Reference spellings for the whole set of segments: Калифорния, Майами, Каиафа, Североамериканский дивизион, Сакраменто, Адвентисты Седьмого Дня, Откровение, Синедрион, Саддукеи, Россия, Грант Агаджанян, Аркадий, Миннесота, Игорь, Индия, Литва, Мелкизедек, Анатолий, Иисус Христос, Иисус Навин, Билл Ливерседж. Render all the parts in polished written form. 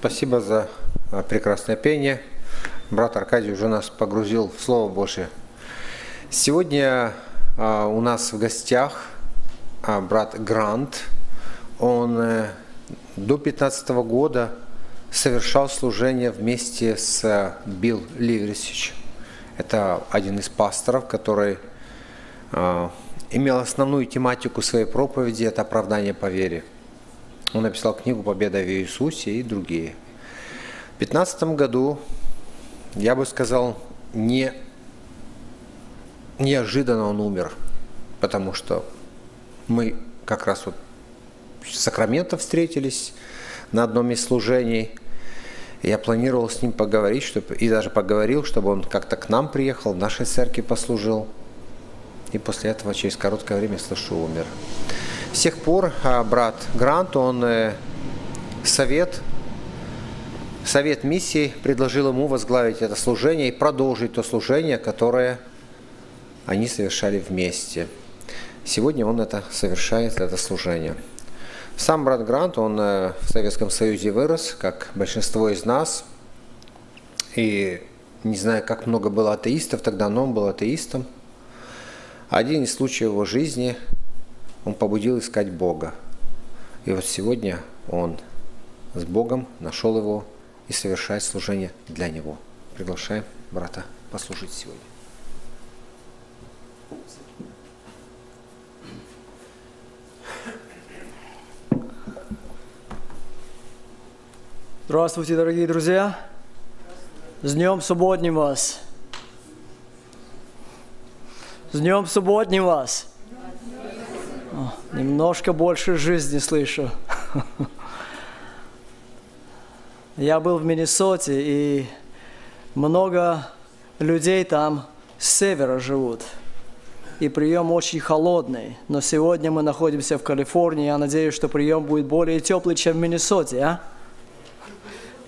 Спасибо за прекрасное пение. Брат Аркадий уже нас погрузил в слово Божие. Сегодня у нас в гостях брат Грант. Он до 15 года совершал служение вместе с Билл Ливерседж. Это один из пасторов, который имел основную тематику своей проповеди – это оправдание по вере. Он написал книгу «Победа в Иисусе» и другие. В 2015 году, я бы сказал, неожиданно он умер, потому что мы как раз вот в Сакраменто встретились на одном из служений. Я планировал с ним поговорить, чтобы он как-то к нам приехал, в нашей церкви послужил. И после этого через короткое время, слышу, умер. С тех пор брат Грант, он совет миссии предложил ему возглавить это служение и продолжить то служение, которое они совершали вместе. Сегодня он совершает это служение. Сам брат Грант, он в Советском Союзе вырос, как большинство из нас. И не знаю, как много было атеистов тогда, но он был атеистом. Один из случаев его жизни – он побудил искать Бога. И вот сегодня он с Богом нашел его и совершает служение для него. Приглашаем брата послужить сегодня. Здравствуйте, дорогие друзья! С Днем Субботним вас! С Днем Субботним вас! Немножко больше жизни слышу. Я был в Миннесоте, и много людей там с севера живут. И прием очень холодный. Но сегодня мы находимся в Калифорнии. Я надеюсь, что прием будет более теплый, чем в Миннесоте, а?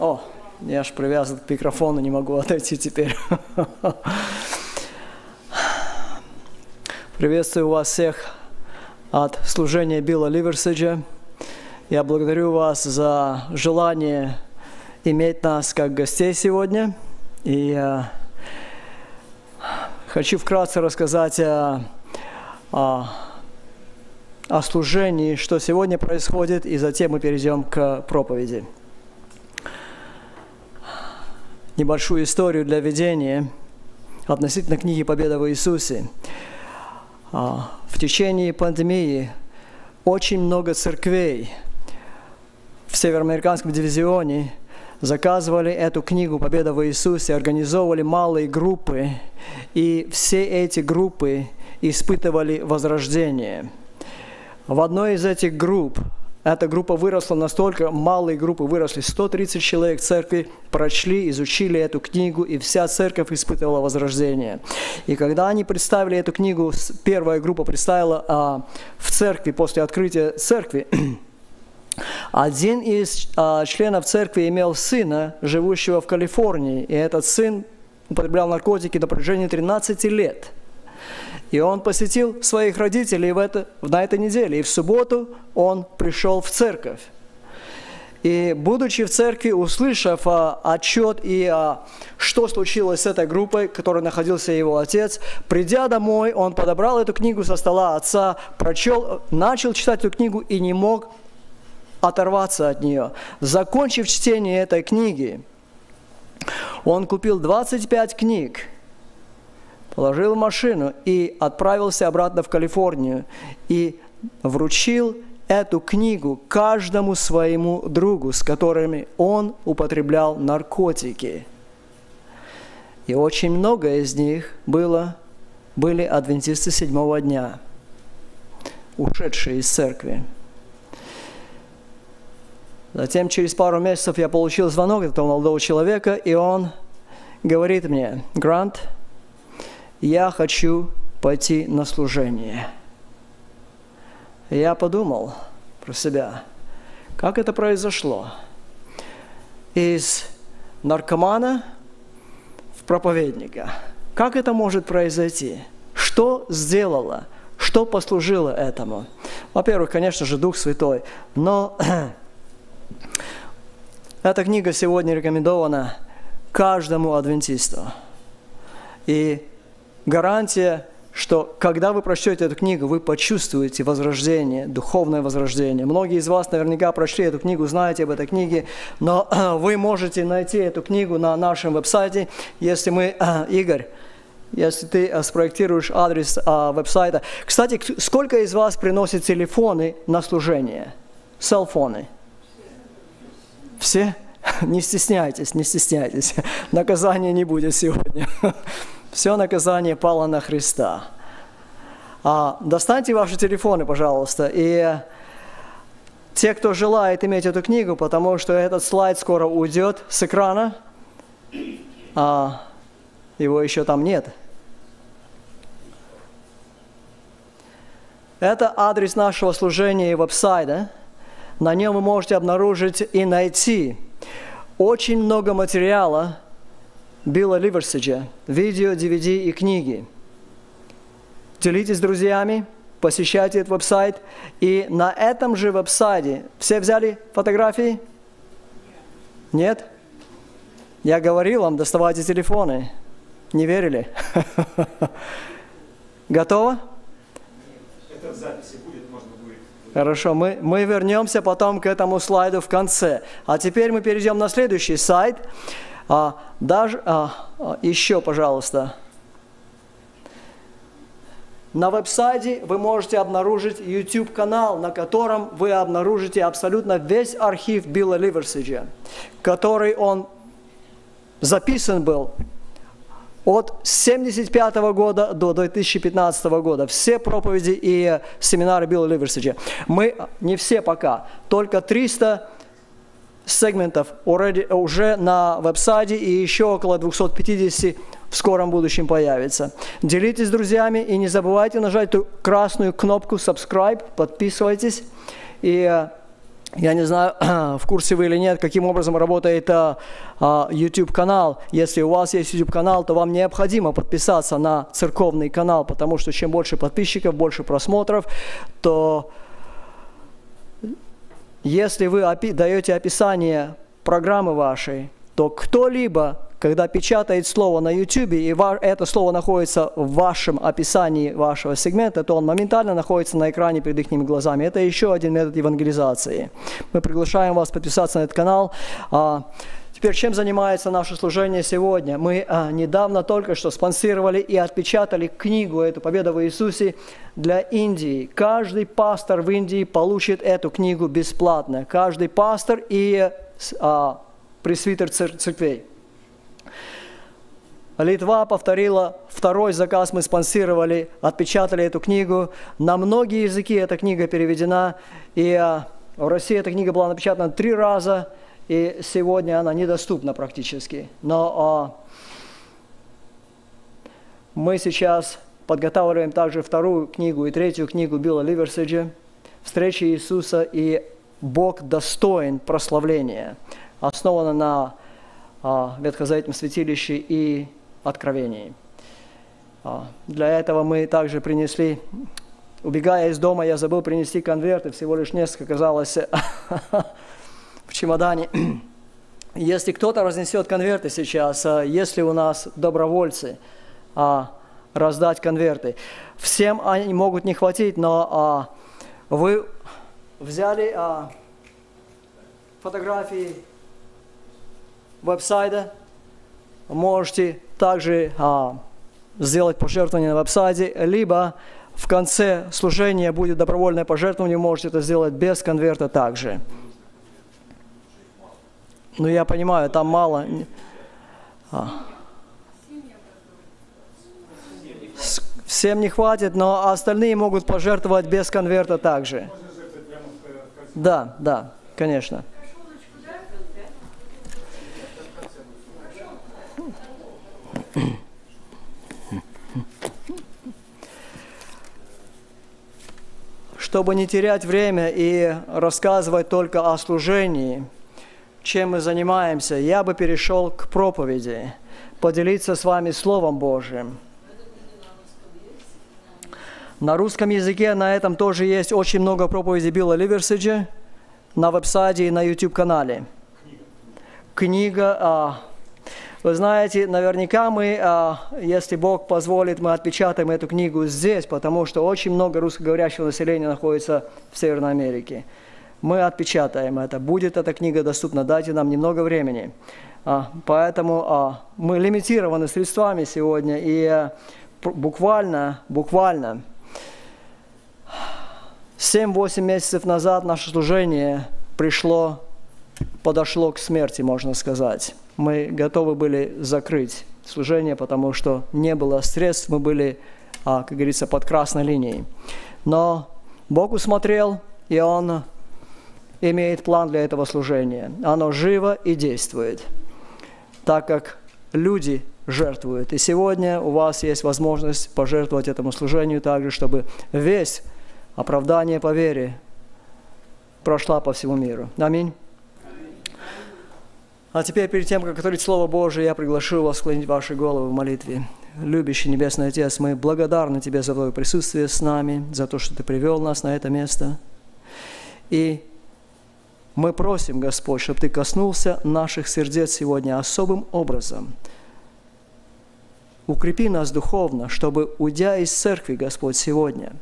О, я аж привязан к микрофону, не могу отойти теперь. Приветствую вас всех от служения Билла Ливерседжа. Я благодарю вас за желание иметь нас как гостей сегодня. И хочу вкратце рассказать о служении, что сегодня происходит, и затем мы перейдем к проповеди. Небольшую историю для введения относительно книги «Победа в Иисусе». В течение пандемии очень много церквей в Североамериканском дивизионе заказывали эту книгу «Победа в Иисусе», организовывали малые группы, и все эти группы испытывали возрождение. В одной из этих групп, эта группа выросла настолько, малые группы выросли, 130 человек церкви прочли, изучили эту книгу, и вся церковь испытывала возрождение. И когда они представили эту книгу, первая группа представила в церкви, после открытия церкви, один из членов церкви имел сына, живущего в Калифорнии, и этот сын употреблял наркотики на протяжении 13 лет. И он посетил своих родителей на этой неделе. И в субботу он пришел в церковь. И, будучи в церкви, услышав отчет и что случилось с этой группой, в которой находился его отец, придя домой, он подобрал эту книгу со стола отца, прочел, начал читать эту книгу и не мог оторваться от нее. Закончив чтение этой книги, он купил 25 книг. Положил в машину и отправился обратно в Калифорнию и вручил эту книгу каждому своему другу, с которыми он употреблял наркотики. И очень много из них были адвентисты седьмого дня, ушедшие из церкви. Затем через пару месяцев я получил звонок от этого молодого человека, и он говорит мне: «Грант, я хочу пойти на служение». Я подумал про себя, как это произошло. Из наркомана в проповедника. Как это может произойти? Что сделало? Что послужило этому? Во-первых, конечно же, Дух Святой. Но Эта книга сегодня рекомендована каждому адвентисту. И гарантия, что когда вы прочтете эту книгу, вы почувствуете возрождение, духовное возрождение. Многие из вас наверняка прочли эту книгу, знаете об этой книге, но вы можете найти эту книгу на нашем веб-сайте. Если мы, Игорь, если ты спроектируешь адрес веб-сайта. Кстати, сколько из вас приносит телефоны на служение? Селфоны? Все? Не стесняйтесь, не стесняйтесь. Наказания не будет сегодня. Все наказание пало на Христа. Достаньте ваши телефоны, пожалуйста. И те, кто желает иметь эту книгу, потому что этот слайд скоро уйдет с экрана. Его еще там нет. Это адрес нашего служения и веб-сайта. На нем вы можете обнаружить и найти очень много материала Билла Ливерседжа, видео, DVD и книги. Делитесь с друзьями, посещайте этот веб-сайт. И на этом же веб-сайте все взяли фотографии? Нет? Я говорил вам, доставайте телефоны. Не верили? Готово? Это в записи будет, можно будет. Хорошо, мы вернемся потом к этому слайду в конце. А теперь мы перейдем на следующий слайд. Еще, пожалуйста. На веб-сайте вы можете обнаружить YouTube-канал, на котором вы обнаружите абсолютно весь архив Билла Ливерседжа, который он записан был от 1975 года до 2015 года. Все проповеди и семинары Билла Ливерседжа. Мы не все пока, только 300 сегментов уже на веб-сайте, и еще около 250 в скором будущем появится. Делитесь с друзьями и не забывайте нажать эту красную кнопку subscribe, подписывайтесь. И я не знаю, в курсе вы или нет, каким образом работает YouTube-канал. Если у вас есть YouTube-канал, то вам необходимо подписаться на церковный канал, потому что чем больше подписчиков, больше просмотров, то если вы даете описание программы вашей, то кто-либо, когда печатает слово на YouTube, и это слово находится в вашем описании вашего сегмента, то он моментально находится на экране перед их глазами. Это еще один метод евангелизации. Мы приглашаем вас подписаться на этот канал. Теперь, чем занимается наше служение сегодня? Мы недавно только что спонсировали и отпечатали книгу «Эту победу в Иисусе» для Индии. Каждый пастор в Индии получит эту книгу бесплатно. Каждый пастор и пресвитер церквей. Литва повторила второй заказ, мы спонсировали, отпечатали эту книгу. На многие языки эта книга переведена, и в России эта книга была напечатана 3 раза. И сегодня она недоступна практически. Но мы сейчас подготавливаем также 2-ю книгу и 3-ю книгу Билла Ливерседжа «Встреча Иисуса» и «Бог достоин прославления», основана на Ветхозаветном святилище и Откровении. Для этого мы также принесли... Убегая из дома, я забыл принести конверты, всего лишь несколько оказалось... в чемодане. Если кто-то разнесет конверты сейчас, если у нас добровольцы раздать конверты, всем они могут не хватить, но вы взяли фотографии веб-сайта, можете также сделать пожертвование на веб-сайте, либо в конце служения будет добровольное пожертвование, можете это сделать без конверта также. Ну, я понимаю, там мало. Всем не хватит, но остальные могут пожертвовать без конверта также. Да, да, конечно. Чтобы не терять время и рассказывать только о служении, чем мы занимаемся, я бы перешел к проповеди, поделиться с вами Словом Божьим. На русском языке на этом тоже есть очень много проповедей Билла Ливерседжа на веб-сайте и на YouTube-канале. книга. Вы знаете, наверняка мы, если Бог позволит, мы отпечатаем эту книгу здесь, потому что очень много русскоговорящего населения находится в Северной Америке. Мы отпечатаем это. Будет эта книга доступна, дайте нам немного времени. Поэтому мы лимитированы средствами сегодня, и буквально 7-8 месяцев назад наше служение подошло к смерти, можно сказать. Мы готовы были закрыть служение, потому что не было средств, мы были, как говорится, под красной линией. Но Бог усмотрел, и Он имеет план для этого служения. Оно живо и действует, так как люди жертвуют. И сегодня у вас есть возможность пожертвовать этому служению также, чтобы весть оправдание по вере прошла по всему миру. Аминь. А теперь, перед тем, как открыть Слово Божие, я приглашу вас склонить ваши головы в молитве. Любящий Небесный Отец, мы благодарны Тебе за Твое присутствие с нами, за то, что Ты привел нас на это место. И мы просим, Господь, чтобы Ты коснулся наших сердец сегодня особым образом. Укрепи нас духовно, чтобы, уйдя из церкви, Господь, сегодня,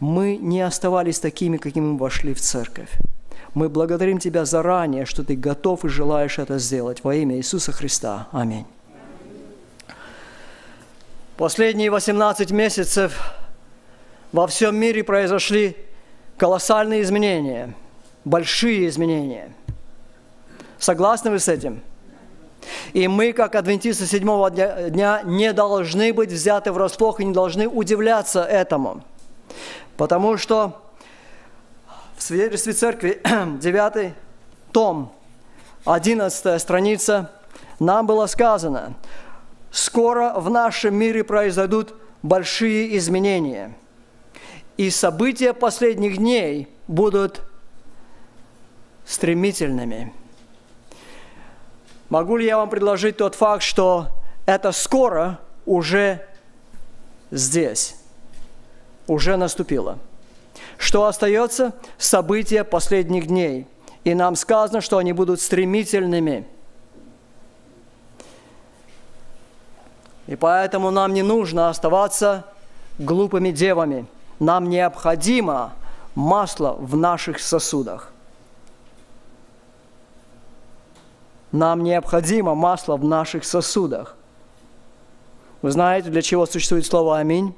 мы не оставались такими, какими мы вошли в церковь. Мы благодарим Тебя заранее, что Ты готов и желаешь это сделать. Во имя Иисуса Христа. Аминь. Последние 18 месяцев во всем мире произошли колоссальные изменения, большие изменения. Согласны вы с этим? И мы, как адвентисты седьмого дня, не должны быть взяты врасплох и не должны удивляться этому. Потому что в свидетельстве церкви, 9 том, 11 страница, нам было сказано: «Скоро в нашем мире произойдут большие изменения, и события последних дней будут стремительными». Могу ли я вам предложить тот факт, что это скоро уже здесь, уже наступило? Что остается? События последних дней. И нам сказано, что они будут стремительными. И поэтому нам не нужно оставаться глупыми девами. Нам необходимо масло в наших сосудах. Нам необходимо масло в наших сосудах. Вы знаете, для чего существует слово «аминь»?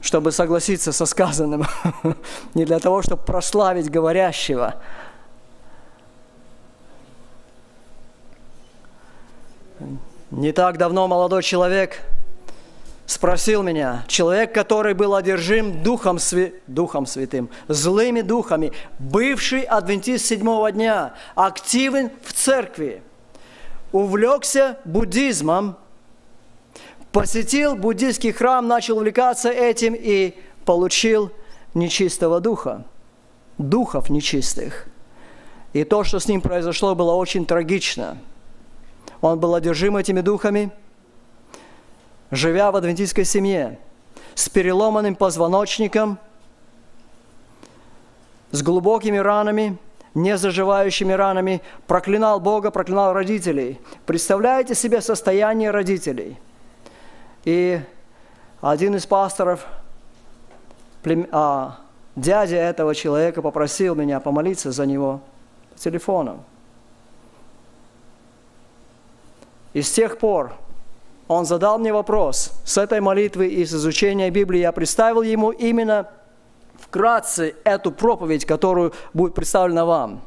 Чтобы согласиться со сказанным, не для того, чтобы прославить говорящего. Не так давно молодой человек спросил меня, человек, который был одержим Духом Святым, злыми духами, бывший адвентист седьмого дня, активен в церкви, увлекся буддизмом, посетил буддийский храм, начал увлекаться этим и получил нечистого духа, духов нечистых. И то, что с ним произошло, было очень трагично. Он был одержим этими духами, живя в адвентистской семье, с переломанным позвоночником, с глубокими ранами, незаживающими ранами, проклинал Бога, проклинал родителей. Представляете себе состояние родителей? И один из пасторов, дядя этого человека, попросил меня помолиться за него телефоном. И с тех пор он задал мне вопрос. С этой молитвы и с изучения Библии я представил ему именно вкратце эту проповедь, которую будет представлена вам.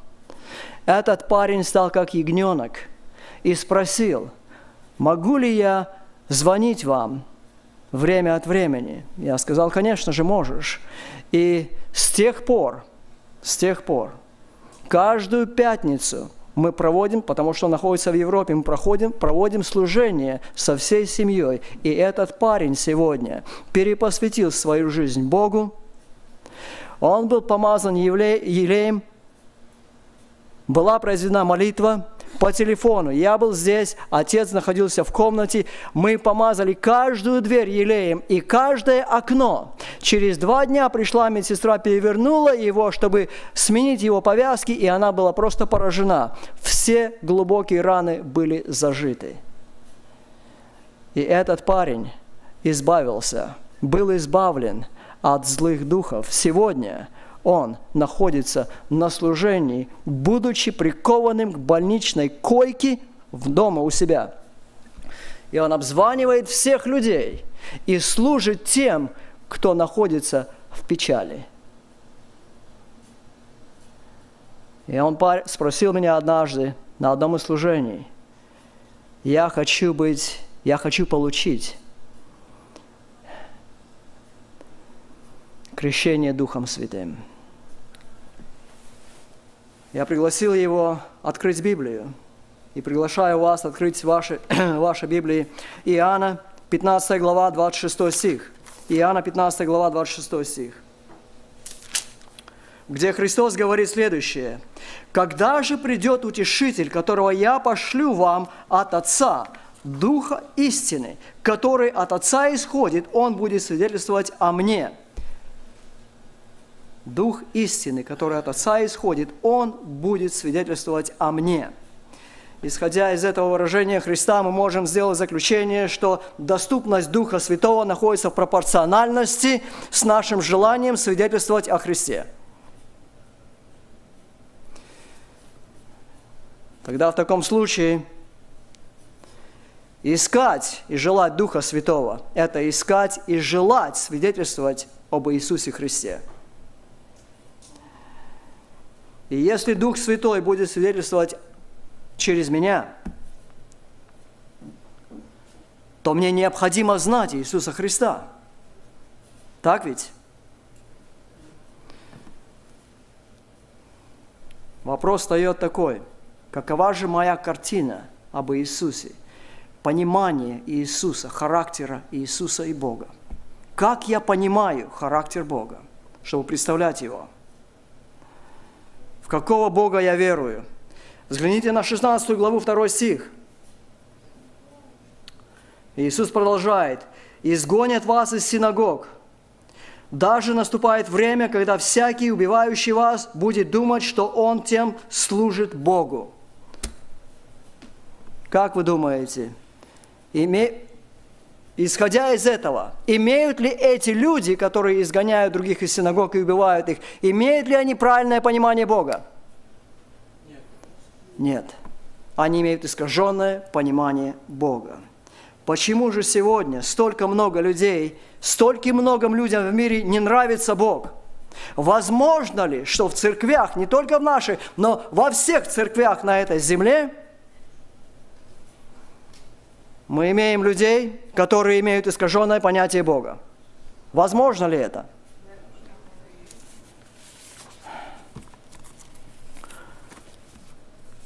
Этот парень стал как ягненок и спросил: «Могу ли я звонить вам время от времени?» Я сказал: «Конечно же, можешь». И с тех пор, каждую пятницу мы проводим, потому что он находится в Европе, мы проводим служение со всей семьей. И этот парень сегодня перепосвятил свою жизнь Богу. Он был помазан елеем, была произведена молитва, по телефону. Я был здесь, отец находился в комнате. Мы помазали каждую дверь елеем и каждое окно. Через 2 дня пришла медсестра, перевернула его, чтобы сменить его повязки, и она была просто поражена. Все глубокие раны были зажиты. И этот парень избавился, был избавлен от злых духов. Сегодня он находится на служении, будучи прикованным к больничной койке дома у себя. И он обзванивает всех людей и служит тем, кто находится в печали. И он спросил меня однажды на одном из служений: я хочу получить крещение Духом Святым. Я пригласил его открыть Библию. И приглашаю вас открыть ваши Библии. Иоанна, 15 глава, 26 стих. Иоанна, 15 глава, 26 стих. Где Христос говорит следующее. «Когда же придет Утешитель, которого я пошлю вам от Отца, Духа истины, который от Отца исходит, Он будет свидетельствовать о Мне». Дух истины, который от Отца исходит, Он будет свидетельствовать о Мне. Исходя из этого выражения Христа, мы можем сделать заключение, что доступность Духа Святого находится в пропорциональности с нашим желанием свидетельствовать о Христе. Тогда в таком случае искать и желать Духа Святого – это искать и желать свидетельствовать об Иисусе Христе. И если Дух Святой будет свидетельствовать через меня, то мне необходимо знать Иисуса Христа. Так ведь? Вопрос встает такой: какова же моя картина об Иисусе? Понимание Иисуса, характера Иисуса и Бога. Как я понимаю характер Бога, чтобы представлять Его? В какого Бога я верую? Взгляните на 16 главу, 2 стих. Иисус продолжает. «Изгонят вас из синагог. Даже наступает время, когда всякий, убивающий вас, будет думать, что он тем служит Богу». Как вы думаете, исходя из этого, имеют ли эти люди, которые изгоняют других из синагог и убивают их, имеют ли они правильное понимание Бога? Нет. Нет. Они имеют искаженное понимание Бога. Почему же сегодня столько много людей, стольким многим людям в мире не нравится Бог? Возможно ли, что в церквях, не только в нашей, но во всех церквях на этой земле, мы имеем людей, которые имеют искаженное понятие Бога? Возможно ли это?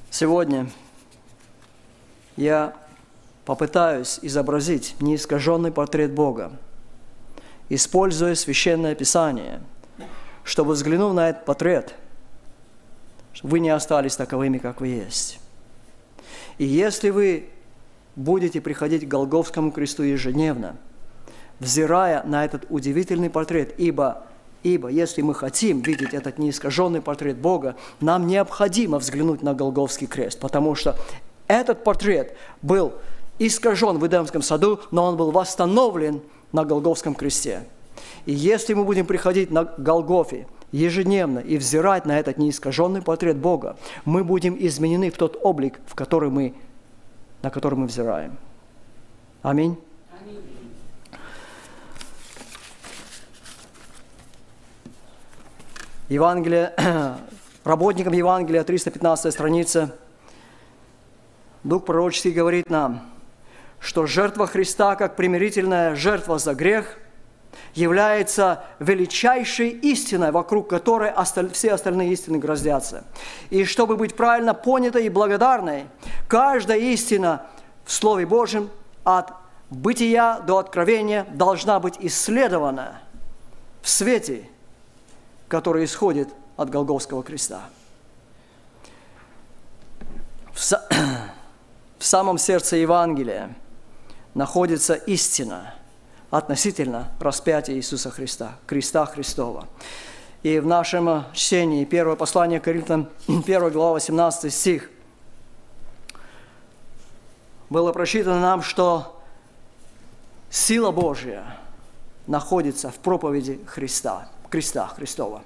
Сегодня я попытаюсь изобразить неискаженный портрет Бога, используя Священное Писание, чтобы, взглянув на этот портрет, вы не остались таковыми, как вы есть. И если вы будете приходить к Голгофскому кресту ежедневно, взирая на этот удивительный портрет, ибо если мы хотим видеть этот неискаженный портрет Бога, нам необходимо взглянуть на Голгофский крест, потому что этот портрет был искажен в Эдемском саду, но он был восстановлен на Голгофском кресте. И если мы будем приходить на Голгофе ежедневно и взирать на этот неискаженный портрет Бога, мы будем изменены в тот облик, на который мы взираем. Аминь. Аминь. Работникам Евангелия, 315 страница. Дух пророческий говорит нам, что жертва Христа, как примирительная жертва за грех, является величайшей истиной, вокруг которой все остальные истины гроздятся. И чтобы быть правильно понятой и благодарной, каждая истина в Слове Божьем от бытия до откровения должна быть исследована в свете, который исходит от Голгофского креста. В самом сердце Евангелия находится истина относительно распятия Иисуса Христа, креста Христова. И в нашем чтении 1 послание к Коринфянам, 1 глава, 18 стих, было прочитано нам, что сила Божья находится в проповеди Христа, креста Христова.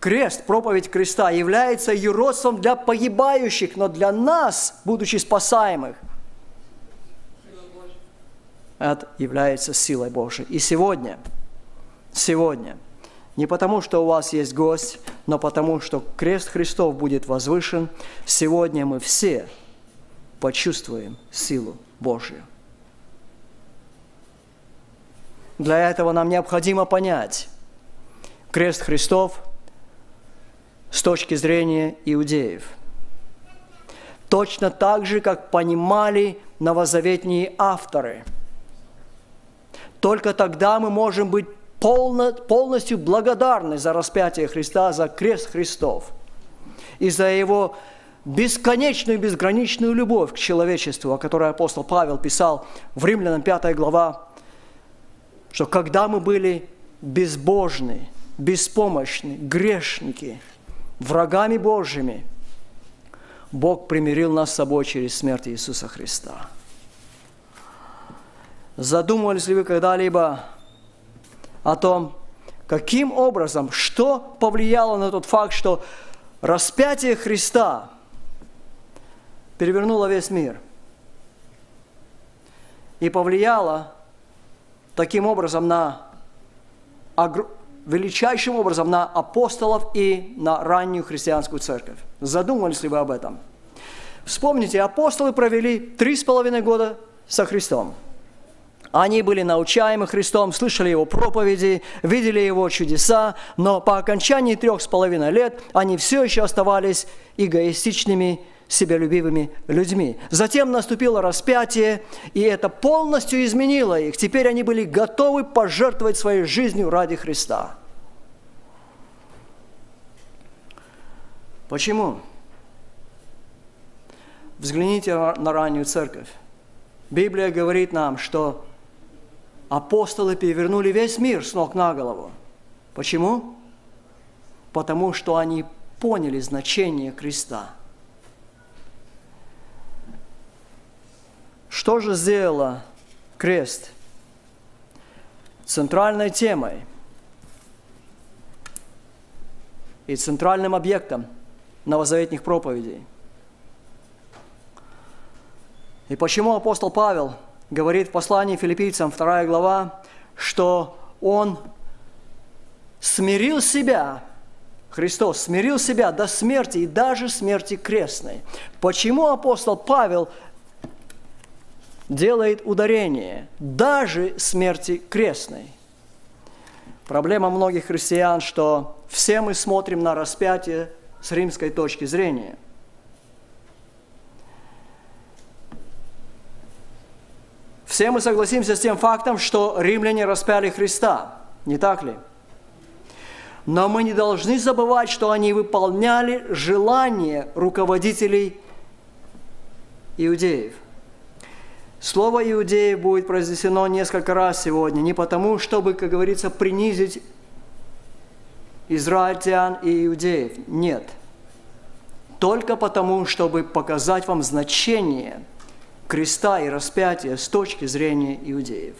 Крест, проповедь креста является юродством для погибающих, но для нас, будучи спасаемых, это является силой Божьей. И сегодня, не потому, что у вас есть гость, но потому, что крест Христов будет возвышен, сегодня мы все почувствуем силу Божью. Для этого нам необходимо понять крест Христов с точки зрения иудеев. Точно так же, как понимали новозаветные авторы. Только тогда мы можем быть полностью благодарны за распятие Христа, за крест Христов и за Его бесконечную, безграничную любовь к человечеству, о которой апостол Павел писал в Римлянам 5 глава, что когда мы были безбожны, беспомощны, грешники, врагами Божьими, Бог примирил нас с собой через смерть Иисуса Христа. Задумывались ли вы когда-либо о том, каким образом, что повлияло на тот факт, что распятие Христа перевернуло весь мир и повлияло таким образом на величайшим образом на апостолов и на раннюю христианскую церковь? Задумывались ли вы об этом? Вспомните, апостолы провели 3,5 года со Христом. Они были научаемы Христом, слышали Его проповеди, видели Его чудеса, но по окончании 3,5 лет они все еще оставались эгоистичными, себялюбивыми людьми. Затем наступило распятие, и это полностью изменило их. Теперь они были готовы пожертвовать своей жизнью ради Христа. Почему? Взгляните на раннюю церковь. Библия говорит нам, что апостолы перевернули весь мир с ног на голову. Почему? Потому что они поняли значение креста. Что же сделало крест центральной темой и центральным объектом новозаветных проповедей? И почему апостол Павел говорит в послании филиппийцам, 2 глава, что он смирил себя, Христос смирил себя до смерти и даже смерти крестной? Почему апостол Павел делает ударение даже смерти крестной? Проблема многих христиан, что все мы смотрим на распятие с римской точки зрения. Все мы согласимся с тем фактом, что римляне распяли Христа, не так ли? Но мы не должны забывать, что они выполняли желания руководителей иудеев. Слово «иудеи» будет произнесено несколько раз сегодня, не потому, чтобы, как говорится, принизить израильтян и иудеев, нет. Только потому, чтобы показать вам значение креста и распятия с точки зрения иудеев.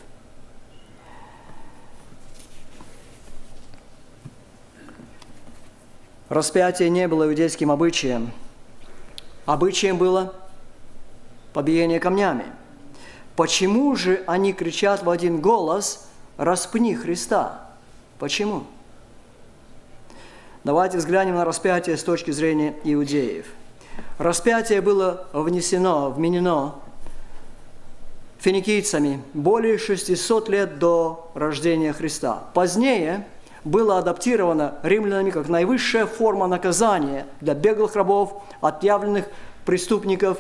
Распятие не было иудейским обычаем. Обычаем было побиение камнями. Почему же они кричат в один голос: «Распни Христа»? Почему? Давайте взглянем на распятие с точки зрения иудеев. Распятие было вменено финикийцами более 600 лет до рождения Христа. Позднее было адаптировано римлянами как наивысшая форма наказания для беглых рабов, отъявленных преступников.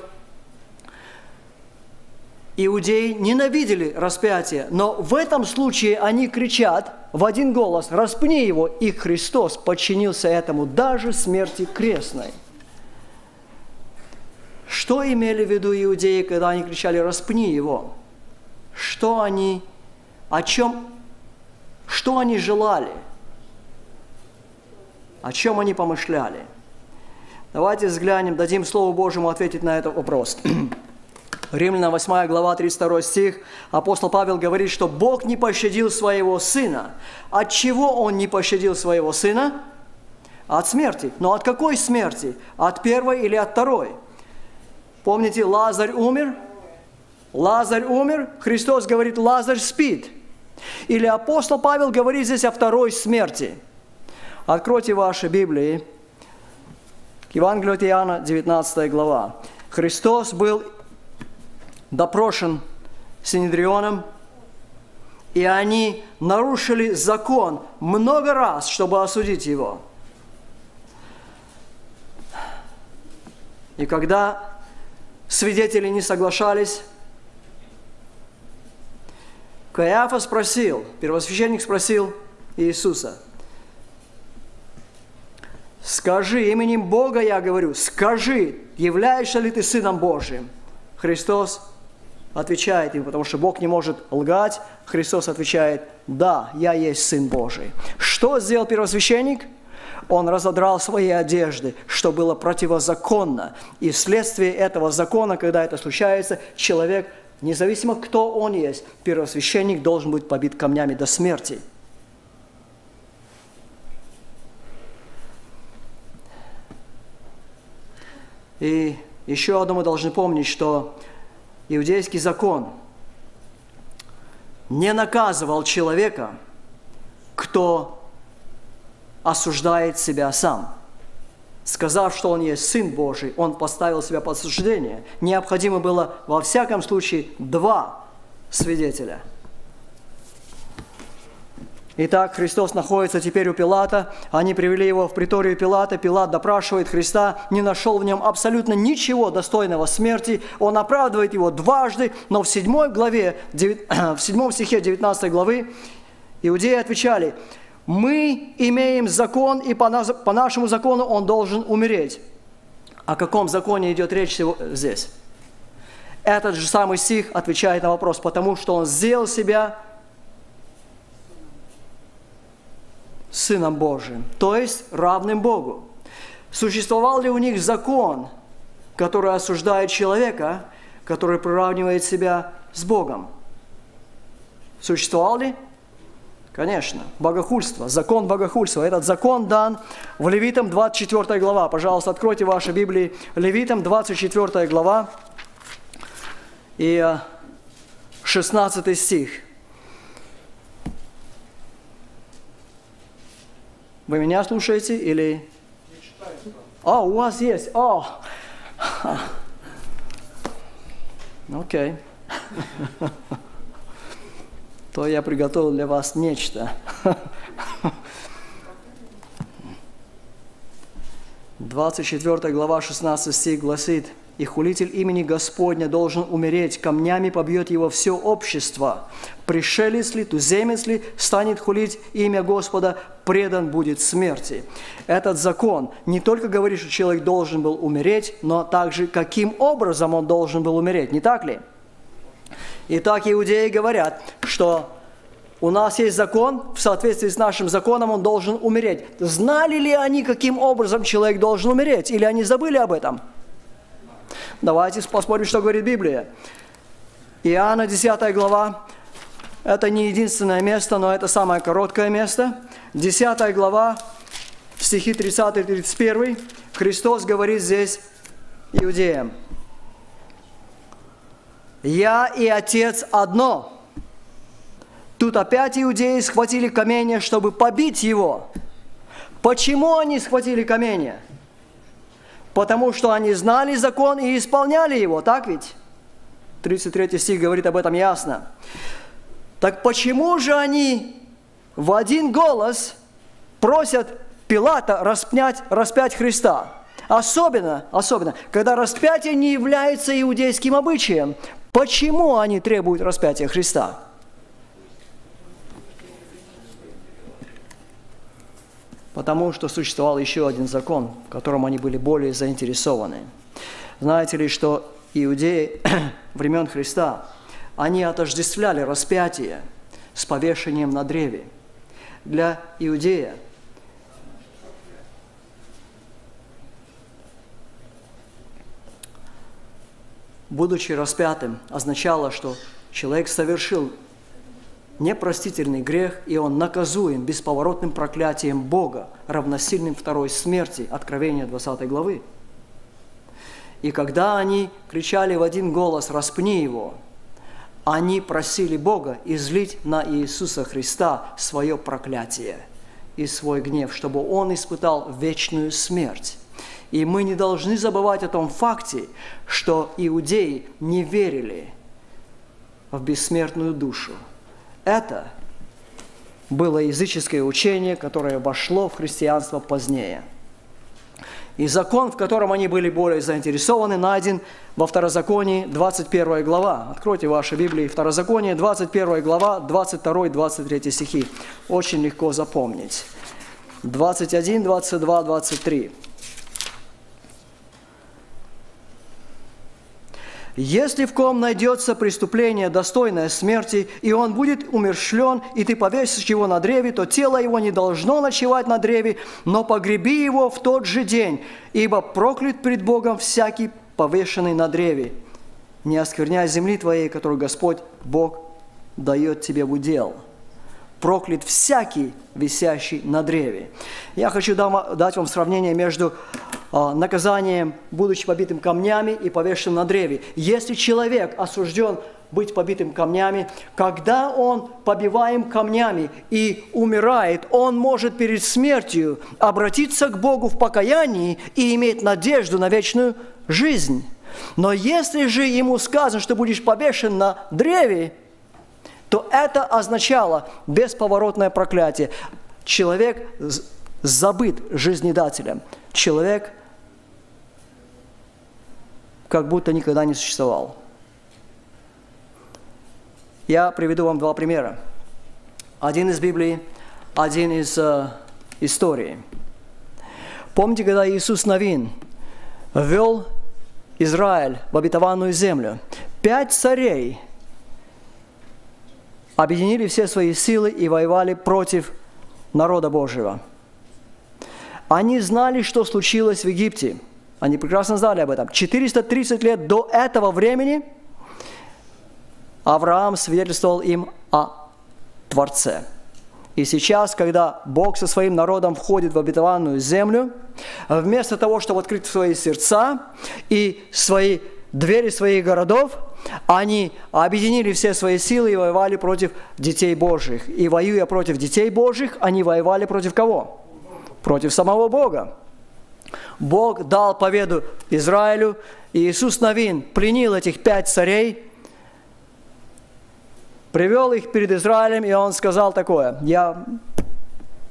Иудеи ненавидели распятие, но в этом случае они кричат в один голос: «Распни его», и Христос подчинился этому даже смерти крестной. Что имели в виду иудеи, когда они кричали «распни его»? Что они желали? О чем они помышляли? Давайте взглянем, дадим Слову Божьему ответить на этот вопрос. Римлянам 8 глава 32 стих. Апостол Павел говорит, что Бог не пощадил своего сына. От чего он не пощадил своего сына? От смерти. Но от какой смерти? От первой или от второй? Помните, Лазарь умер? Лазарь умер. Христос говорит, Лазарь спит. Или апостол Павел говорит здесь о второй смерти. Откройте ваши Библии. Евангелие от Иоанна, 19 глава. Христос был допрошен Синедрионом, и они нарушили закон много раз, чтобы осудить его. И когда свидетели не соглашались, Каиафа спросил, первосвященник спросил Иисуса, «Скажи, именем Бога я говорю, скажи, являешься ли ты Сыном Божьим?» Христос отвечает им, потому что Бог не может лгать. Христос отвечает, «Да, я есть Сын Божий». Что сделал первосвященник? Он разодрал свои одежды, что было противозаконно. И вследствие этого закона, когда это случается, человек, независимо кто он есть, первосвященник должен быть побит камнями до смерти. И еще, я думаю, должны помнить, что иудейский закон не наказывал человека, кто осуждает себя сам. Сказав, что он есть Сын Божий, он поставил себя под осуждение. Необходимо было, во всяком случае, два свидетеля. Итак, Христос находится теперь у Пилата. Они привели его в приторию Пилата. Пилат допрашивает Христа, не нашел в нем абсолютно ничего достойного смерти. Он оправдывает его дважды, но в 7 стихе 19 главы иудеи отвечали, «Мы имеем закон, и по нашему закону он должен умереть». О каком законе идет речь здесь? Этот же самый стих отвечает на вопрос, потому что он сделал себя Сыном Божиим, то есть равным Богу. Существовал ли у них закон, который осуждает человека, который приравнивает себя с Богом? Существовал ли? Конечно. Богохульство. Закон богохульства. Этот закон дан в Левитам 24 глава. Пожалуйста, откройте ваши Библии. Левитам 24 глава и 16 стих. Вы меня слушаете или... Я читаю. У вас есть. Окей. То я приготовил для вас нечто. 24 глава 16 стих гласит, «И хулитель имени Господня должен умереть, камнями побьет его все общество. Пришелец ли, туземец ли, станет хулить имя Господа, предан будет смерти». Этот закон не только говорит, что человек должен был умереть, но также каким образом он должен был умереть, не так ли? Итак, иудеи говорят, что у нас есть закон, в соответствии с нашим законом он должен умереть. Знали ли они, каким образом человек должен умереть, или они забыли об этом? Давайте посмотрим, что говорит Библия. Иоанна 10 глава. Это не единственное место, но это самое короткое место. 10 глава, стихи 30-31. Христос говорит здесь иудеям. «Я и Отец одно». Тут опять иудеи схватили камень, чтобы побить его. Почему они схватили камень? Потому что они знали закон и исполняли его, так ведь? 33 стих говорит об этом ясно. Так почему же они в один голос просят Пилата распять Христа? Особенно, когда распятие не является иудейским обычаем. Почему они требуют распятия Христа? Потому что существовал еще один закон, в котором они были более заинтересованы. Знаете ли, что иудеи времен Христа, они отождествляли распятие с повешением на древе. Для иудея будучи распятым означало, что человек совершил непростительный грех, и он наказуем бесповоротным проклятием Бога, равносильным второй смерти, Откровение 20 главы. И когда они кричали в один голос «Распни его!», они просили Бога излить на Иисуса Христа свое проклятие и свой гнев, чтобы он испытал вечную смерть. И мы не должны забывать о том факте, что иудеи не верили в бессмертную душу. Это было языческое учение, которое вошло в христианство позднее. И закон, в котором они были более заинтересованы, найден во Второзаконии, 21 глава. Откройте ваши Библии, Второзаконие, 21 глава, 22-23 стихи. Очень легко запомнить. 21, 22, 23. «Если в ком найдется преступление, достойное смерти, и он будет умерщвлен, и ты повесишь его на древе, то тело его не должно ночевать на древе, но погреби его в тот же день, ибо проклят пред Богом всякий, повешенный на древе. Не оскверняй земли твоей, которую Господь Бог дает тебе в удел. Проклят всякий, висящий на древе». Я хочу дать вам сравнение между наказанием, будучи побитым камнями, и повешенным на древе. Если человек осужден быть побитым камнями, когда он побиваем камнями и умирает, он может перед смертью обратиться к Богу в покаянии и иметь надежду на вечную жизнь. Но если же ему сказано, что будешь повешен на древе, то это означало бесповоротное проклятие. Человек забыт жизнедателем. Человек как будто никогда не существовал. Я приведу вам два примера. Один из Библии, один из истории. Помните, когда Иисус Навин ввел Израиль в обетованную землю? 5 царей объединили все свои силы и воевали против народа Божьего. Они знали, что случилось в Египте. Они прекрасно знали об этом. 430 лет до этого времени Авраам свидетельствовал им о Творце. И сейчас, когда Бог со своим народом входит в обетованную землю, вместо того, чтобы открыть свои сердца и свои двери своих городов, они объединили все свои силы и воевали против детей Божьих. И воюя против детей Божьих, они воевали против кого? Против самого Бога. Бог дал победу Израилю, и Иисус Навин пленил этих 5 царей, привел их перед Израилем, и он сказал такое, я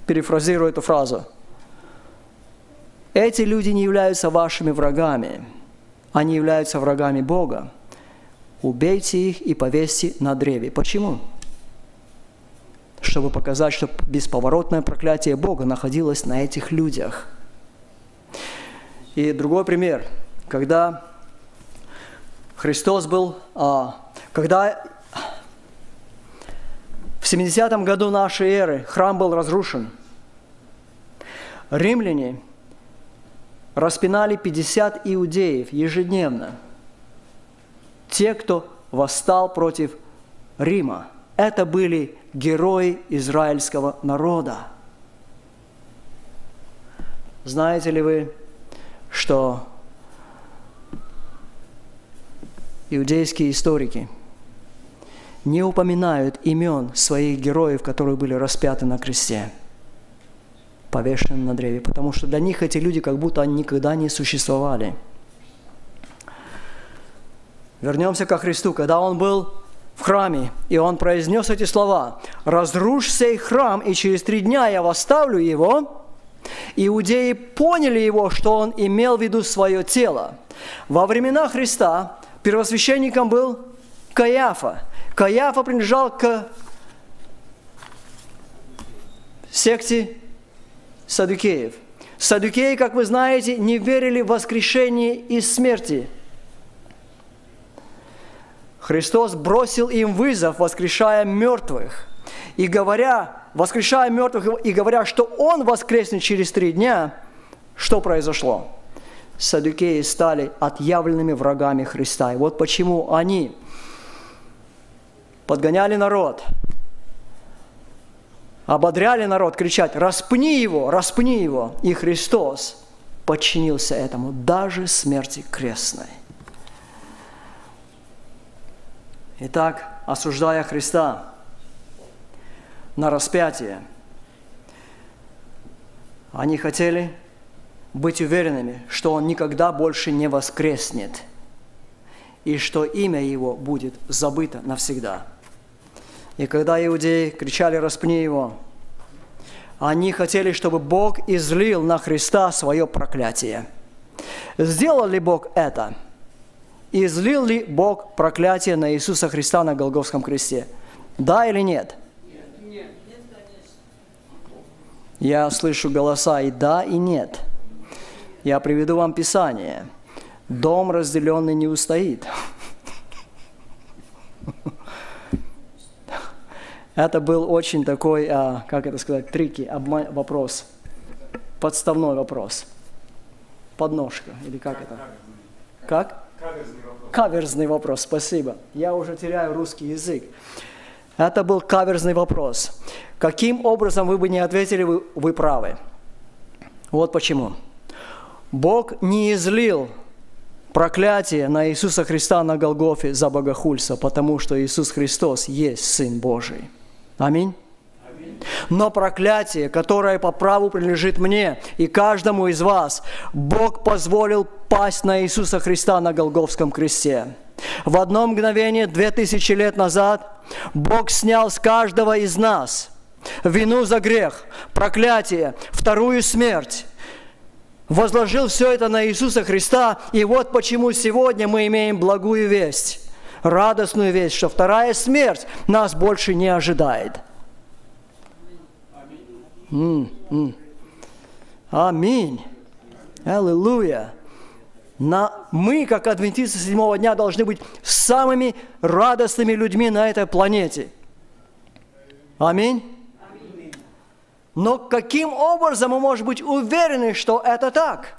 перефразирую эту фразу: «Эти люди не являются вашими врагами, они являются врагами Бога. Убейте их и повесьте на древе». Почему? Чтобы показать, что бесповоротное проклятие Бога находилось на этих людях. И другой пример. Когда Христос был... Когда в 70-м году нашей эры храм был разрушен, римляне распинали 50 иудеев ежедневно. Те, кто восстал против Рима, это были герои израильского народа. Знаете ли вы, что иудейские историки не упоминают имен своих героев, которые были распяты на кресте, повешены на древе, потому что для них эти люди как будто они никогда не существовали. Вернемся ко Христу, когда Он был в храме, и Он произнес эти слова: «Разрушь сей храм, и через 3 дня я восставлю его». Иудеи поняли его, что он имел в виду свое тело. Во времена Христа первосвященником был Каиафа. Каиафа принадлежал к секте саддукеев. Саддукеи, как вы знаете, не верили в воскрешение из смерти Христос бросил им вызов, воскрешая мертвых, и говоря, что Он воскреснет через 3 дня, что произошло? Саддукеи стали отъявленными врагами Христа. И вот почему они подгоняли народ, ободряли народ кричать: «Распни его! Распни его!» И Христос подчинился этому, даже смерти крестной. Итак, осуждая Христа на распятие, они хотели быть уверенными, что Он никогда больше не воскреснет, и что имя Его будет забыто навсегда. И когда иудеи кричали «распни Его», они хотели, чтобы Бог излил на Христа свое проклятие. Сделал ли Бог это? Излил ли Бог проклятие на Иисуса Христа на Голгофском кресте? Да или нет? Нет. Я слышу голоса и да, и нет. Я приведу вам Писание. Дом, разделенный, не устоит. Это был очень такой, как это сказать, трики, вопрос, подставной вопрос, подножка, или как это? Как? Каверзный вопрос. Каверзный вопрос, спасибо. Я уже теряю русский язык. Это был каверзный вопрос. Каким образом вы бы не ответили, вы правы. Вот почему. Бог не излил проклятие на Иисуса Христа на Голгофе за богохульство, потому что Иисус Христос есть Сын Божий. Аминь. Аминь. Но проклятие, которое по праву принадлежит мне и каждому из вас, Бог позволил пасть на Иисуса Христа на Голгофском кресте. В одно мгновение 2000 лет назад Бог снял с каждого из нас вину за грех, проклятие, вторую смерть. Возложил все это на Иисуса Христа, и вот почему сегодня мы имеем благую весть, радостную весть, что вторая смерть нас больше не ожидает. Аминь. Аллилуйя. Мы, как адвентисты седьмого дня, должны быть самыми радостными людьми на этой планете. Аминь. Но каким образом мы можем быть уверены, что это так?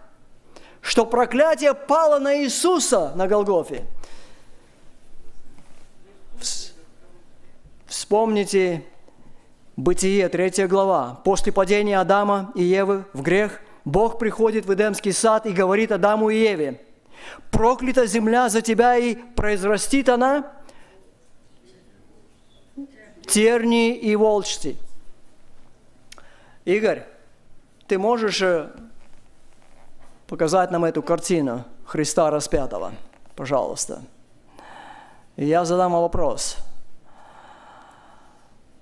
Что проклятие пало на Иисуса на Голгофе? Вспомните Бытие, 3 глава. После падения Адама и Евы в грех, Бог приходит в Эдемский сад и говорит Адаму и Еве: «Проклята земля за тебя, и произрастит она тернии и волчти». Игорь, ты можешь показать нам эту картину Христа распятого, пожалуйста? И я задам вам вопрос.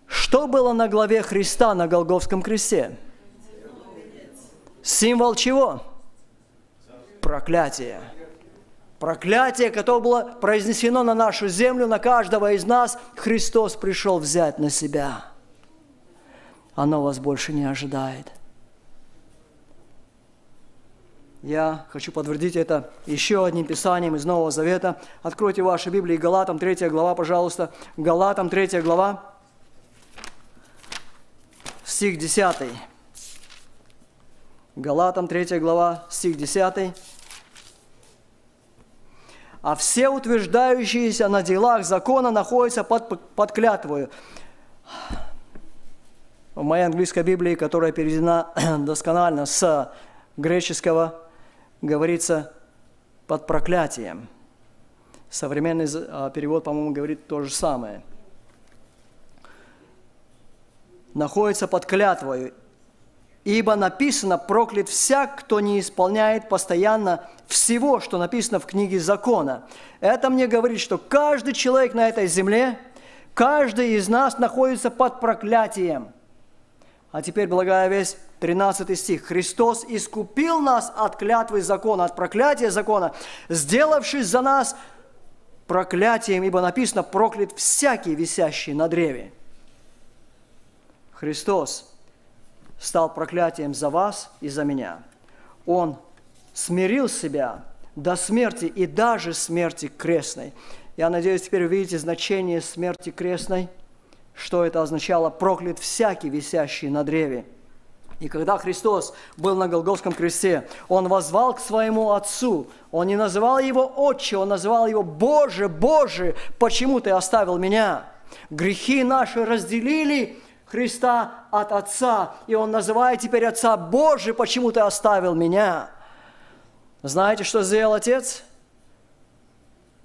Что было на голове Христа на Голгофском кресте? Символ чего? Проклятие. Проклятие, которое было произнесено на нашу землю, на каждого из нас, Христос пришел взять на себя. Оно вас больше не ожидает. Я хочу подтвердить это еще одним Писанием из Нового Завета. Откройте ваши Библии, Галатам 3 глава, пожалуйста. Галатам 3 глава, стих 10. Галатам 3 глава, стих 10. «А все утверждающиеся на делах закона находятся под клятвою». В моей английской Библии, которая переведена досконально с греческого, говорится «под проклятием». Современный перевод, по-моему, говорит то же самое. «Находится под клятвою, ибо написано: проклят всяк, кто не исполняет постоянно всего, что написано в книге закона». Это мне говорит, что каждый человек на этой земле, каждый из нас находится под проклятием. А теперь благая весть, 13 стих. «Христос искупил нас от клятвы закона, от проклятия закона, сделавшись за нас проклятием, ибо написано: проклят всякий, висящий на древе». Христос стал проклятием за вас и за меня. Он смирил себя до смерти и даже смерти крестной. Я надеюсь, теперь вы видите значение смерти крестной, что это означало: проклят всякий, висящий на древе. И когда Христос был на Голгофском кресте, Он воззвал к Своему Отцу. Он не называл Его Отче, Он называл Его «Боже, Боже, почему Ты оставил меня?» Грехи наши разделили Христа от Отца, и Он называет теперь Отца: «Боже, почему Ты оставил меня?» Знаете, что сделал Отец?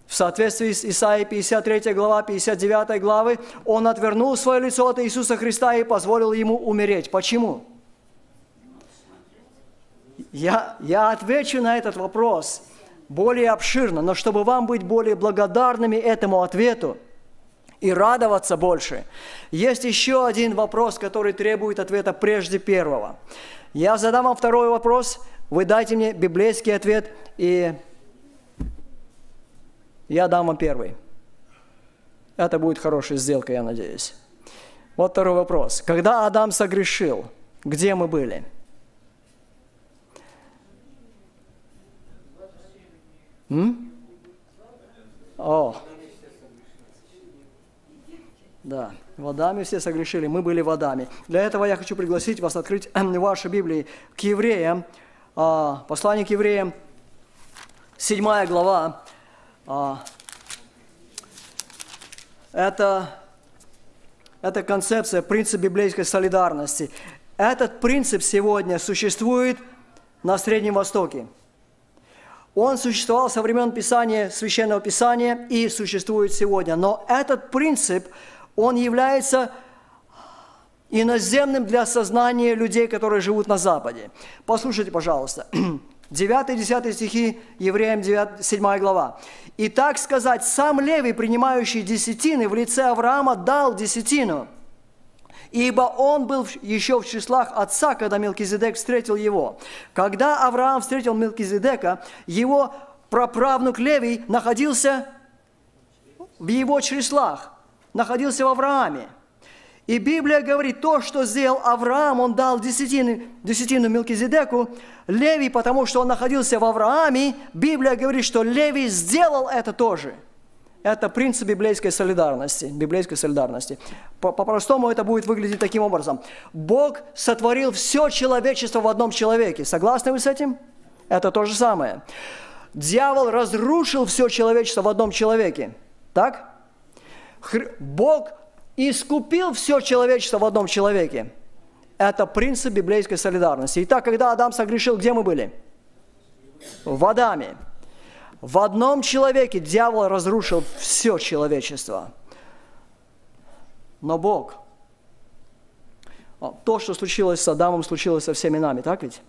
В соответствии с Исаии 53 глава, 59 главы, Он отвернул свое лицо от Иисуса Христа и позволил Ему умереть. Почему? Я отвечу на этот вопрос более обширно, но чтобы вам быть более благодарными этому ответу и радоваться больше, есть еще один вопрос, который требует ответа прежде первого. Я задам вам второй вопрос, вы дайте мне библейский ответ, и я дам вам первый. Это будет хорошая сделка, я надеюсь. Вот второй вопрос. Когда Адам согрешил, где мы были? О. Да, в Адаме все согрешили, мы были в Адаме. Для этого я хочу пригласить вас открыть ваши Библии к Евреям, послание к Евреям, 7 глава. Это концепция, принцип библейской солидарности. Этот принцип сегодня существует на Среднем Востоке. Он существовал со времен Писания, Священного Писания, и существует сегодня. Но этот принцип, он является иноземным для сознания людей, которые живут на Западе. Послушайте, пожалуйста, 9-10 стихи, Евреям 9, 7 глава. «И так сказать, сам Левий, принимающий десятины, в лице Авраама дал десятину, ибо он был еще в числах отца, когда Мелкизедек встретил его. Когда Авраам встретил Мелкизедека, его праправнук Левий находился в его числах, находился в Аврааме. И Библия говорит, то, что сделал Авраам, он дал десятину Мелкизедеку, Левий, потому что он находился в Аврааме, Библия говорит, что Левий сделал это тоже». Это принцип библейской солидарности. По-простому это будет выглядеть таким образом. Бог сотворил все человечество в одном человеке. Согласны вы с этим? Это то же самое. Дьявол разрушил все человечество в одном человеке. Так? Бог искупил все человечество в одном человеке. Это принцип библейской солидарности. Итак, когда Адам согрешил, где мы были? В Адаме. В одном человеке дьявол разрушил все человечество. Но Бог, то, что случилось с Адамом, случилось со всеми нами, так ведь?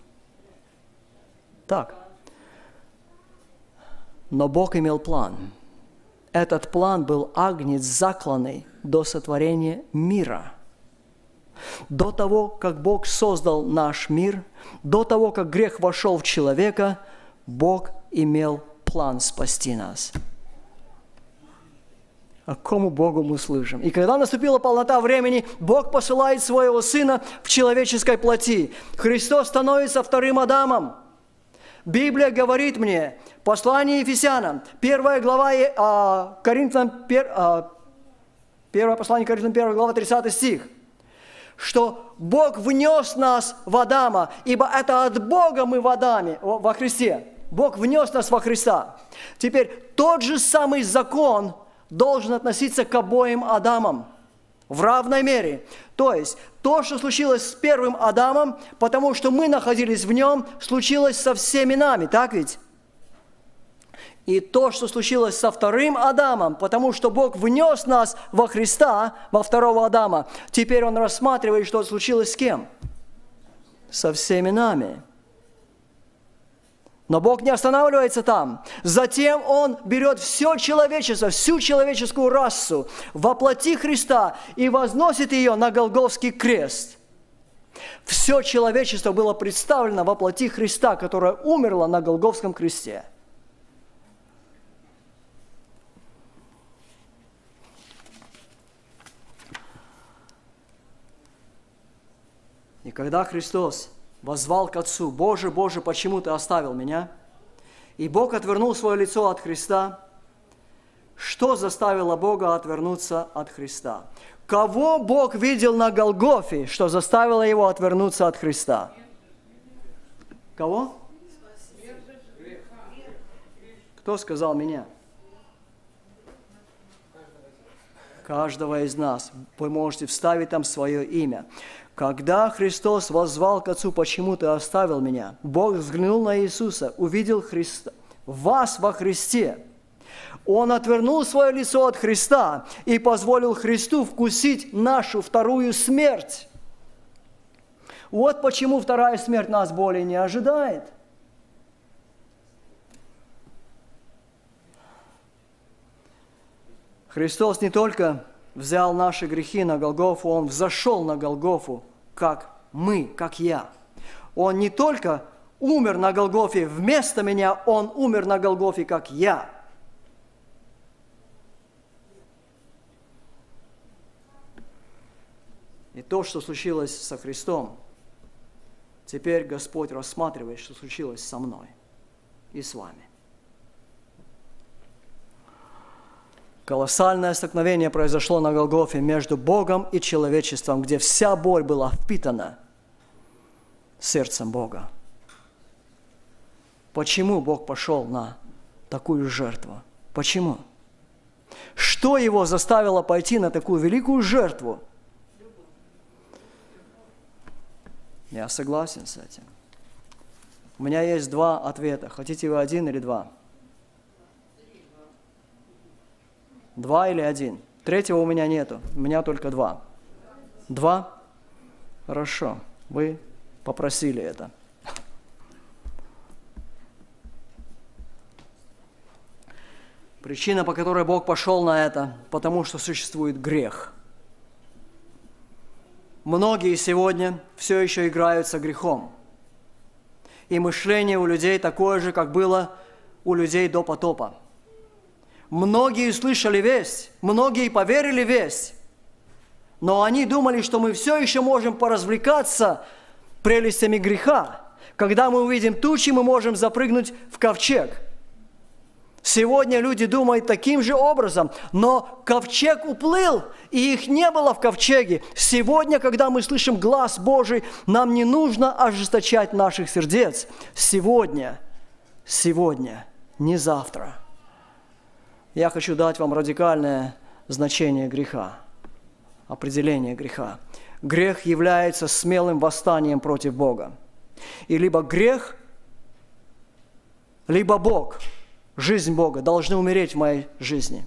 Так. Но Бог имел план. Этот план был агнец закланный до сотворения мира. До того, как Бог создал наш мир, до того, как грех вошел в человека, Бог имел план спасти нас. А кому Богу мы служим? И когда наступила полнота времени, Бог посылает Своего Сына в человеческой плоти. Христос становится вторым Адамом. Библия говорит мне, послание Ефесянам, 1 глава Коринфянам, 1 послание Коринфянам, 1 глава, 30 стих, что Бог внес нас в Адама, ибо это от Бога мы в Адаме, во Христе. Бог внес нас во Христа. Теперь тот же самый закон должен относиться к обоим Адамам в равной мере. То есть то, что случилось с первым Адамом, потому что мы находились в нем, случилось со всеми нами, так ведь? И то, что случилось со вторым Адамом, потому что Бог внес нас во Христа, во второго Адама, теперь Он рассматривает, что случилось с кем? Со всеми нами. Но Бог не останавливается там. Затем Он берет все человечество, всю человеческую расу во плоти Христа и возносит ее на Голгофский крест. Все человечество было представлено во плоти Христа, которое умерло на Голгофском кресте. И когда Христос воззвал к Отцу: «Боже, Боже, почему Ты оставил меня?» и Бог отвернул свое лицо от Христа, Что заставило Бога отвернуться от Христа? Кого Бог видел на Голгофе, что заставило его отвернуться от Христа? Кого? Кто сказал меня? Каждого из нас. Вы можете вставить там свое имя. Когда Христос воззвал к Отцу, почему ты оставил меня? Бог взглянул на Иисуса, увидел Христа, вас во Христе. Он отвернул свое лицо от Христа и позволил Христу вкусить нашу вторую смерть. Вот почему вторая смерть нас более не ожидает. Христос не только взял наши грехи на Голгофу, Он взошел на Голгофу, как мы, как я. Он не только умер на Голгофе вместо меня, Он умер на Голгофе, как я. И то, что случилось со Христом, теперь Господь рассматривает, что случилось со мной и с вами. Колоссальное столкновение произошло на Голгофе между Богом и человечеством, где вся боль была впитана сердцем Бога. Почему Бог пошел на такую жертву? Почему? Что Его заставило пойти на такую великую жертву? Я согласен с этим. У меня есть два ответа. Хотите вы один или два? Два или один? Третьего у меня нету. У меня только два. Два? Хорошо. Вы попросили это. Причина, по которой Бог пошел на это, потому что существует грех. Многие сегодня все еще играются грехом. И мышление у людей такое же, как было у людей до потопа. Многие слышали весть, многие поверили весть, но они думали, что мы все еще можем поразвлекаться прелестями греха. Когда мы увидим тучи, мы можем запрыгнуть в ковчег. Сегодня люди думают таким же образом, но ковчег уплыл, и их не было в ковчеге. Сегодня, когда мы слышим глас Божий, нам не нужно ожесточать наших сердец. Сегодня, не завтра. Я хочу дать вам радикальное значение греха, определение греха. Грех является смелым восстанием против Бога. И либо грех, либо Бог. Жизнь Бога должна умереть в моей жизни.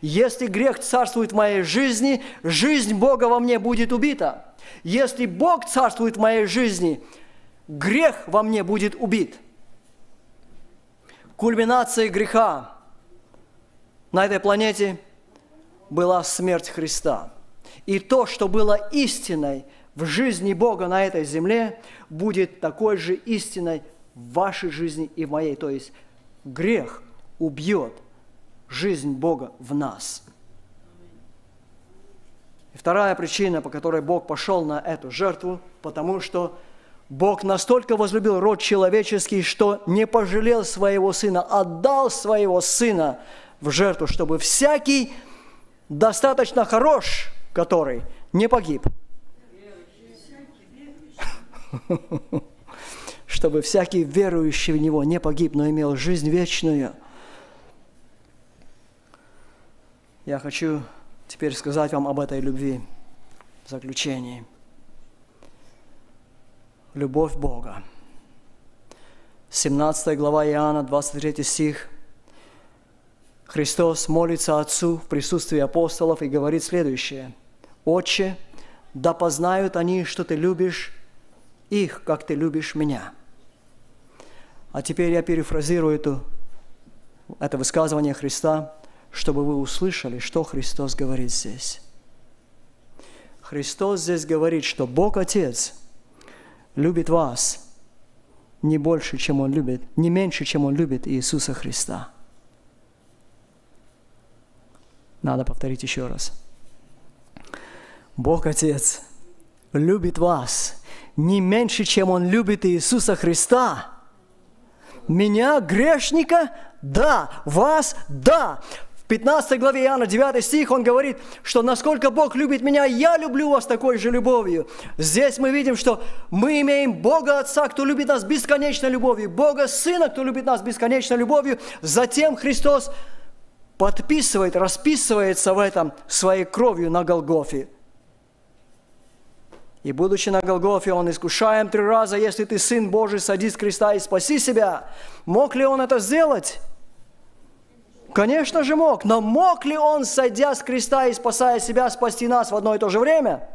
Если грех царствует в моей жизни, жизнь Бога во мне будет убита. Если Бог царствует в моей жизни, грех во мне будет убит. Кульминацией греха на этой планете была смерть Христа. И то, что было истиной в жизни Бога на этой земле, будет такой же истиной в вашей жизни и в моей. То есть грех убьет жизнь Бога в нас. И вторая причина, по которой Бог пошел на эту жертву, потому что Бог настолько возлюбил род человеческий, что не пожалел своего Сына, отдал своего Сына в жертву, чтобы всякий достаточно хорош, который не погиб. Чтобы всякий верующий в Него не погиб, но имел жизнь вечную. Я хочу теперь сказать вам об этой любви в заключении. Любовь Бога. 17 глава Иоанна, 23 стих. Христос молится Отцу в присутствии апостолов и говорит следующее. «Отче, да познают они, что Ты любишь их, как Ты любишь меня». А теперь я перефразирую это высказывание Христа, чтобы вы услышали, что Христос говорит здесь. Христос здесь говорит, что Бог Отец любит вас не больше, чем Он любит, не меньше, чем Он любит Иисуса Христа. Надо повторить еще раз. Бог Отец любит вас не меньше, чем Он любит Иисуса Христа. Меня, грешника? Да. Вас? Да. 15 главе Иоанна, 9 стих, он говорит, что насколько Бог любит меня, я люблю вас такой же любовью. Здесь мы видим, что мы имеем Бога Отца, кто любит нас бесконечной любовью, Бога Сына, кто любит нас бесконечной любовью. Затем Христос подписывает, расписывается в этом своей кровью на Голгофе. И будучи на Голгофе, он искушаем 3 раза, если ты Сын Божий, садись с креста и спаси себя. Мог ли он это сделать? Конечно же мог, но мог ли он, сойдя с креста и спасая себя, спасти нас в одно и то же время?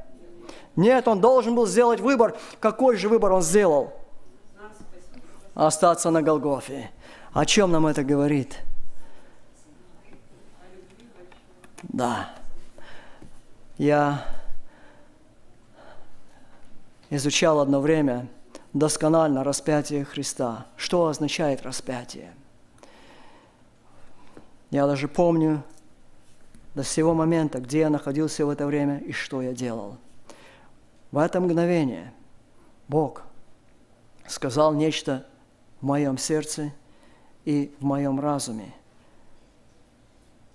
Нет, он должен был сделать выбор. Какой же выбор он сделал? Остаться на Голгофе. О чем нам это говорит? Да. Я изучал одно время досконально распятие Христа. Что означает распятие? Я даже помню до сего момента, где я находился в это время и что я делал. В это мгновение Бог сказал нечто в моем сердце и в моем разуме.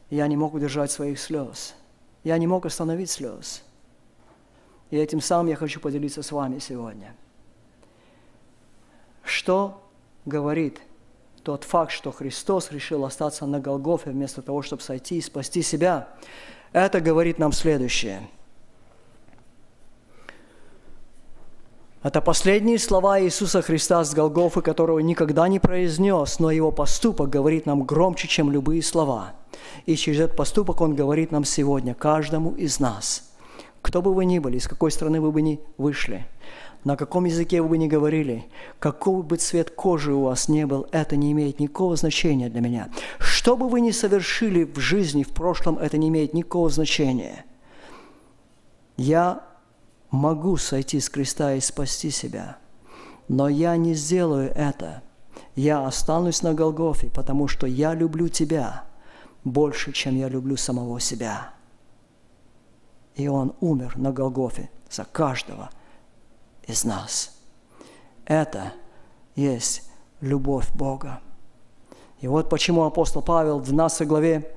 Я не мог удержать своих слез. Я не мог остановить слез. И этим самым я хочу поделиться с вами сегодня. Что говорит тот факт, что Христос решил остаться на Голгофе вместо того, чтобы сойти и спасти себя, это говорит нам следующее. Это последние слова Иисуса Христа с Голгофы, которого никогда не произнес, но его поступок говорит нам громче, чем любые слова. И через этот поступок он говорит нам сегодня, каждому из нас. Кто бы вы ни были, с какой страны вы бы ни вышли, на каком языке вы бы ни говорили, какой бы цвет кожи у вас ни был, это не имеет никакого значения для меня. Что бы вы ни совершили в жизни, в прошлом, это не имеет никакого значения. Я могу сойти с креста и спасти себя, но я не сделаю это. Я останусь на Голгофе, потому что я люблю тебя больше, чем я люблю самого себя. И он умер на Голгофе за каждого из нас. Это есть любовь Бога. И вот почему апостол Павел в 12 главе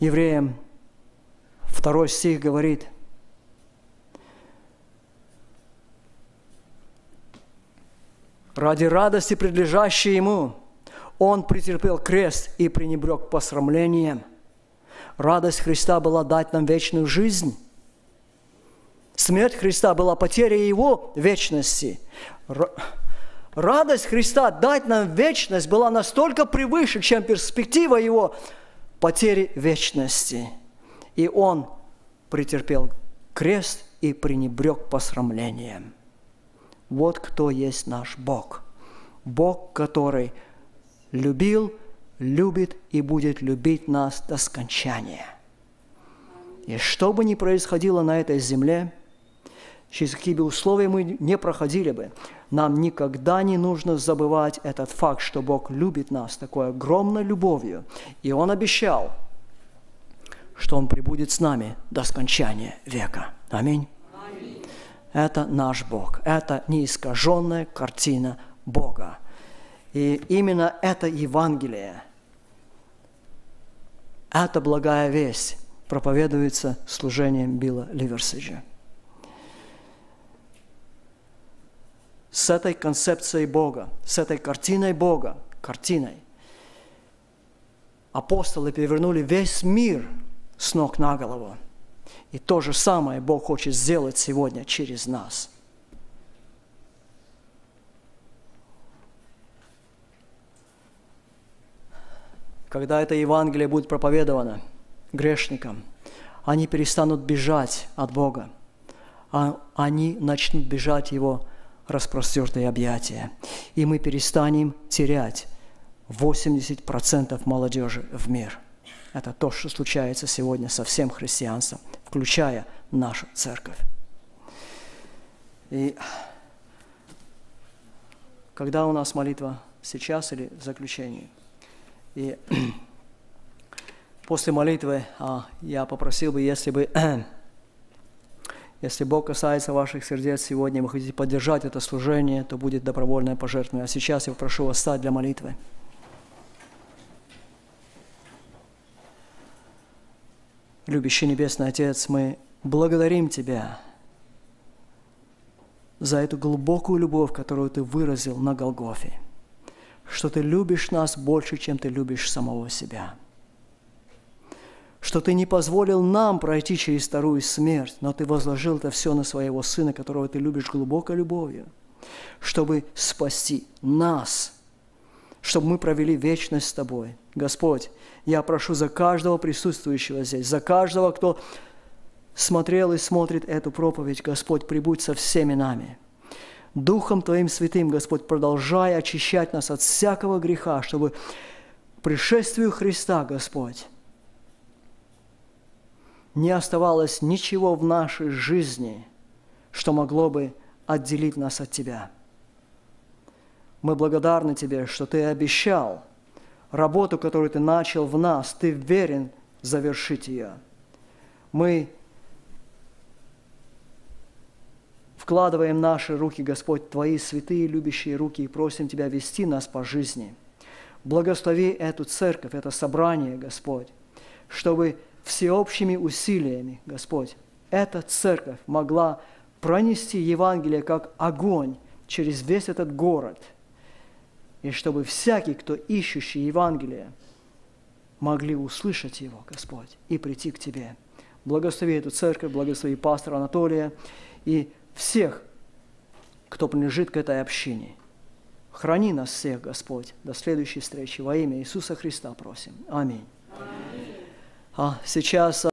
Евреям 2 стих говорит, ради радости, предлежащей ему, он претерпел крест и пренебрег посрамлением. Радость Христа была дать нам вечную жизнь. Смерть Христа была потеря его вечности. Радость Христа дать нам вечность была настолько превыше, чем перспектива его потери вечности. И он претерпел крест и пренебрег посрамлением. Вот кто есть наш Бог. Бог, который любил, любит и будет любить нас до скончания. И что бы ни происходило на этой земле, через какие бы условия мы не проходили бы, нам никогда не нужно забывать этот факт, что Бог любит нас такой огромной любовью. И Он обещал, что Он пребудет с нами до скончания века. Аминь. Аминь. Это наш Бог. Это неискаженная картина Бога. И именно это Евангелие, эта благая весть проповедуется служением Билла Ливерседжа. С этой концепцией Бога, с этой картиной Бога, картиной, апостолы перевернули весь мир с ног на голову. И то же самое Бог хочет сделать сегодня через нас. Когда это Евангелие будет проповедовано грешникам, они перестанут бежать от Бога, а они начнут бежать Его распростертые объятия. И мы перестанем терять 80% молодежи в мир. Это то, что случается сегодня со всем христианством, включая нашу церковь. И когда у нас молитва? Сейчас или в заключении? И после молитвы я попросил бы, если Бог касается ваших сердец сегодня, вы хотите поддержать это служение, то будет добровольное пожертвование. А сейчас я прошу вас встать для молитвы. Любящий Небесный Отец, мы благодарим Тебя за эту глубокую любовь, которую Ты выразил на Голгофе, что Ты любишь нас больше, чем Ты любишь самого себя, что Ты не позволил нам пройти через вторую смерть, но Ты возложил это все на Своего Сына, которого Ты любишь глубокой любовью, чтобы спасти нас, чтобы мы провели вечность с Тобой. Господь, я прошу за каждого присутствующего здесь, за каждого, кто смотрел и смотрит эту проповедь, Господь, прибудь со всеми нами. Духом Твоим Святым, Господь, продолжай очищать нас от всякого греха, чтобы пришествию Христа, Господь, не оставалось ничего в нашей жизни, что могло бы отделить нас от Тебя. Мы благодарны Тебе, что Ты обещал работу, которую Ты начал в нас, Ты верен завершить ее. Мы вкладываем наши руки, Господь, Твои святые, любящие руки, и просим Тебя вести нас по жизни. Благослови эту церковь, это собрание, Господь, чтобы всеобщими усилиями, Господь, эта церковь могла пронести Евангелие как огонь через весь этот город, и чтобы всякий, кто ищущий Евангелие, могли услышать его, Господь, и прийти к Тебе. Благослови эту церковь, благослови пастора Анатолия и всех, кто принадлежит к этой общине. Храни нас всех, Господь. До следующей встречи. Во имя Иисуса Христа просим. Аминь. А сейчас...